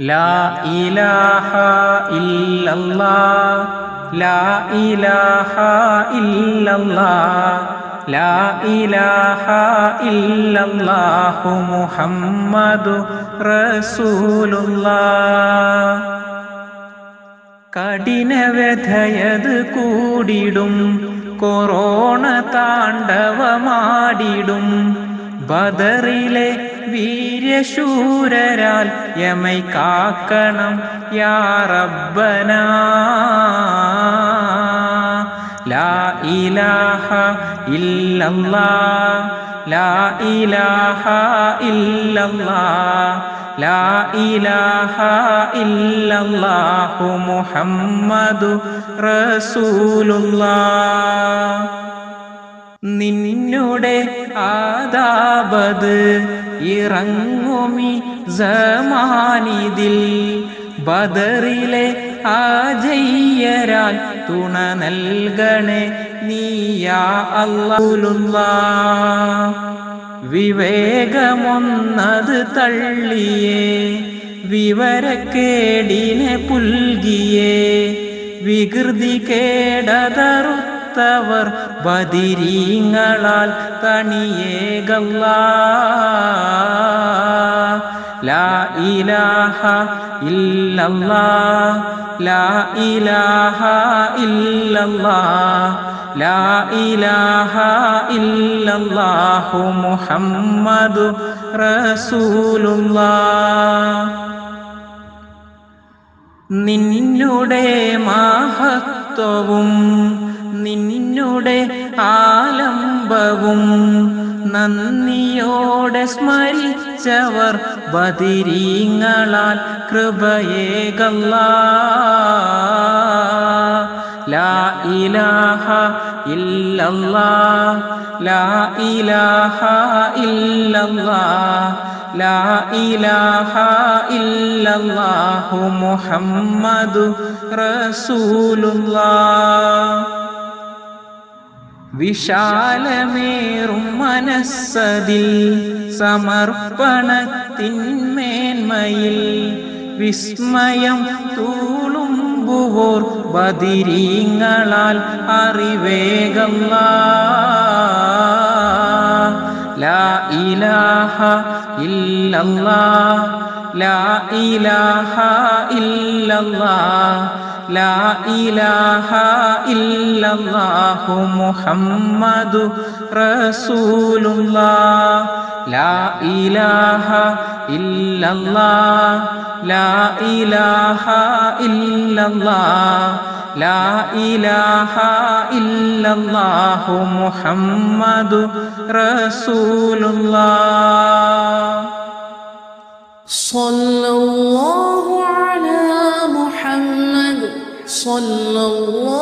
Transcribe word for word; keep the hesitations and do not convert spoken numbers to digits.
ला इलाहा इल्लल्लाह ला इलाहा इल्लल्लाह ला इलाहा इल्लल्लाहु मुहम्मदु रसूलुल्लाह. കഠിന വ്യഥയതു കൂടിടും കൊറോണ താണ്ഡവമാടിടും ബദറിലെ വീര്യശൂരരാൽ യമൈ കാക്കണം യാ റബ്ബനാ. ലാ ഇലാഹ ഇല്ലല്ലാഹ് ലാ ഇലാഹ ഇല്ലല്ലാഹ് ലാ ഇലാഹ ഇല്ലല്ലാഹു മുഹമ്മദു റസൂലുള്ളാഹ്. നിന്നുടെ ആദാബദ് ഇറങ്ങുമി സമാനിദിൽ ബദറിലെ ആജയ്യരാൽ തുണ നൽകണേ നീ യാ അല്ലാഹ്. വിവേകമൊന്നത് തള്ളിയേ വിവരക്കേടിനെ പുൽകിയേ വികൃതി കേടതറുത്തവർ ബദിരീങ്ങളാൽ തണിയേകല്ലാഹ്. ലാ ഇലാഹ ഇല്ലല്ലാഹ് ലാ ഇലാഹ ഇല്ലല്ലാഹ് ലാ ഇലാഹ ഇല്ലല്ലാഹു മുഹമ്മദു റസൂലുള്ളാഹ്. നിന്നുടെ മഹത്വവും നിന്നുടെ ആലംബവും നന്ദിയോടെ സ്മരിച്ചവർ ബദിരീങ്ങളാൽ കൃപയേകല്ലാഹ്. ലാ ഇലാഹ ഇല്ലല്ലാഹ് ലാ ഇലാഹ ഇല്ലല്ലാഹ് ലാ ഇലാഹ ഇല്ലല്ലാഹു മുഹമ്മദു റസൂലുള്ളാഹ്. വിശാലമേറും മനസ്സതിൽ സമർപ്പണത്തിന്മേന്മയിൽ വിസ്മയം തൂളുമ്പുവോർ ബദിരീങ്ങളാൽ അറിവേകല്ലാഹ്. ലാ ഇലാഹ ഇല്ലല്ലാഹ് ലാ ഇലാഹ ഇല്ലല്ലാഹ് ലാ ഇലാഹ ഇല്ലല്ലാഹു മുഹമ്മദു റസൂലുള്ളാഹ്. ലാ ഇലാഹ ഇല്ലല്ലാഹ് ലാ ഇലാഹ ഇല്ലല്ലാഹ് ലാ ഇലാഹ ഇല്ലല്ലാഹു മുഹമ്മദു റസൂലുള്ളാഹ്. സ്വല്ലല്ലാഹു അലൈഹി വസല്ലം.